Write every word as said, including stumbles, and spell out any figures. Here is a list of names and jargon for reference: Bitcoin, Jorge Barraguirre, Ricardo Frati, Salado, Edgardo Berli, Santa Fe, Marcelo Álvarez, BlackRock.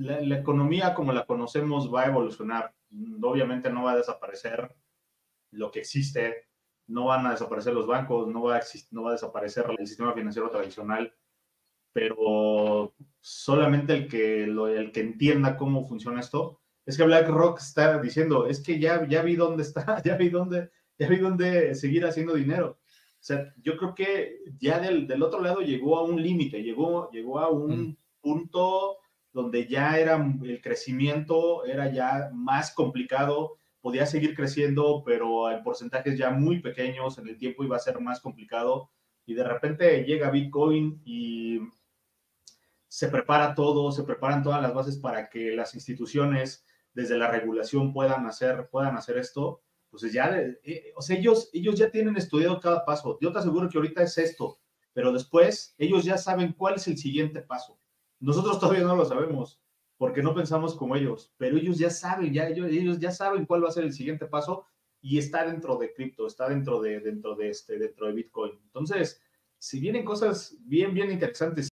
la, la economía como la conocemos va a evolucionar. Obviamente no va a desaparecer lo que existe, no van a desaparecer los bancos, no va a, no va a desaparecer el sistema financiero tradicional, pero solamente el que, lo, el que entienda cómo funciona esto. Es que BlackRock está diciendo, es que ya, ya vi dónde está, ya vi dónde, ya vi dónde seguir haciendo dinero. O sea, yo creo que ya del, del otro lado llegó a un límite, llegó, llegó a un mm. punto donde ya era el crecimiento, era ya más complicado, podía seguir creciendo, pero en porcentajes ya muy pequeños, en el tiempo iba a ser más complicado. Y de repente llega Bitcoin y se prepara todo, se preparan todas las bases para que las instituciones desde la regulación puedan hacer, puedan hacer esto. Entonces ya, eh, o sea, ellos, ellos ya tienen estudiado cada paso. Yo te aseguro que ahorita es esto, pero después ellos ya saben cuál es el siguiente paso. Nosotros todavía no lo sabemos, porque no pensamos como ellos, pero ellos ya saben, ya, ellos, ellos ya saben cuál va a ser el siguiente paso y está dentro de cripto, está dentro de, dentro de, este, dentro de Bitcoin. Entonces, si vienen cosas bien, bien interesantes.